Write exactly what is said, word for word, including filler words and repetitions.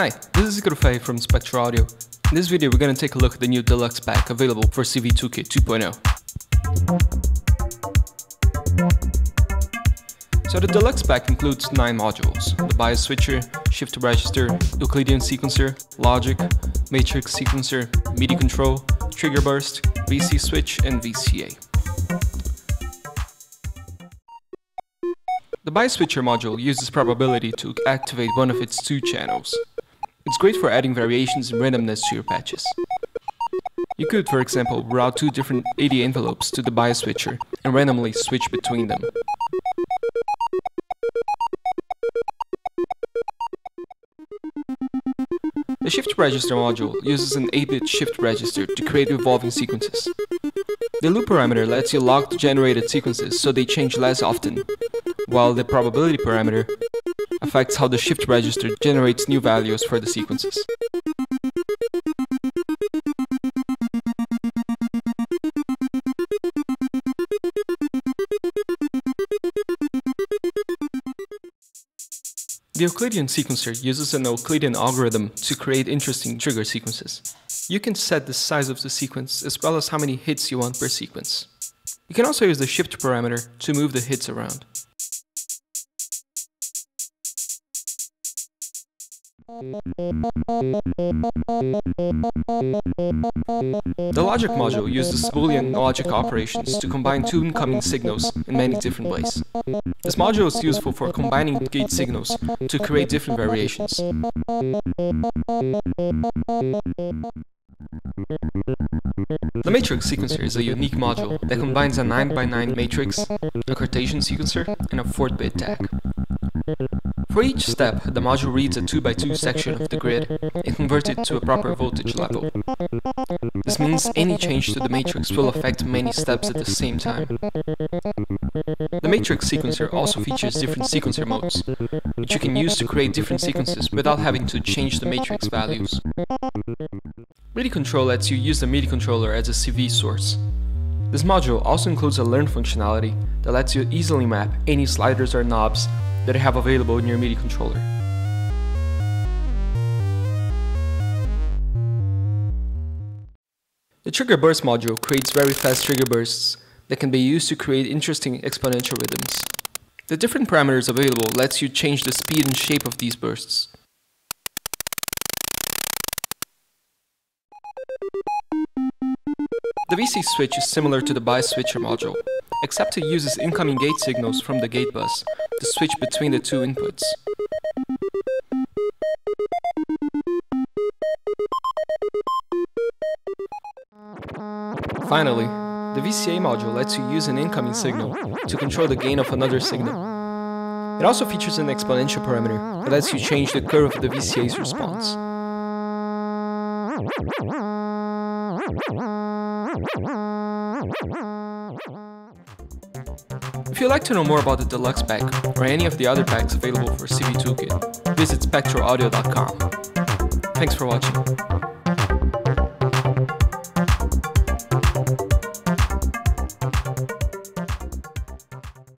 Hi, this is Grofé from Spektro Audio. In this video we're going to take a look at the new Deluxe Pack available for C V Toolkit two point oh. So the Deluxe Pack includes nine modules: the Bias Switcher, Shift Register, Euclidean sequencer, Logic, Matrix sequencer, MIDI control, Trigger Burst, V C Switch and V C A. The Bias Switcher module uses probability to activate one of its two channels. It's great for adding variations and randomness to your patches. You could, for example, route two different A D envelopes to the Bias Switcher and randomly switch between them. The Shift Register module uses an eight bit shift register to create evolving sequences. The loop parameter lets you log the generated sequences so they change less often, while the probability parameter affects how the shift register generates new values for the sequences. The Euclidean sequencer uses an Euclidean algorithm to create interesting trigger sequences. You can set the size of the sequence as well as how many hits you want per sequence. You can also use the shift parameter to move the hits around. The logic module uses Boolean logic operations to combine two incoming signals in many different ways. This module is useful for combining gate signals to create different variations. The Matrix sequencer is a unique module that combines a nine by nine matrix, a Cartesian sequencer, and a four bit D A C. For each step, the module reads a two by two section of the grid and converts it to a proper voltage level. This means any change to the matrix will affect many steps at the same time. The matrix sequencer also features different sequencer modes, which you can use to create different sequences without having to change the matrix values. MIDI control lets you use the MIDI controller as a C V source. This module also includes a learn functionality that lets you easily map any sliders or knobs that you have available in your MIDI controller. The Trigger Burst module creates very fast trigger bursts that can be used to create interesting exponential rhythms. The different parameters available lets you change the speed and shape of these bursts. The V C Switch is similar to the Bias Switcher module, except it uses incoming gate signals from the gate bus to switch between the two inputs. Finally, the V C A module lets you use an incoming signal to control the gain of another signal. It also features an exponential parameter that lets you change the curve of the V C A's response. If you'd like to know more about the Deluxe Pack or any of the other packs available for C V Toolkit, visit spektro audio dot com. Thanks for watching.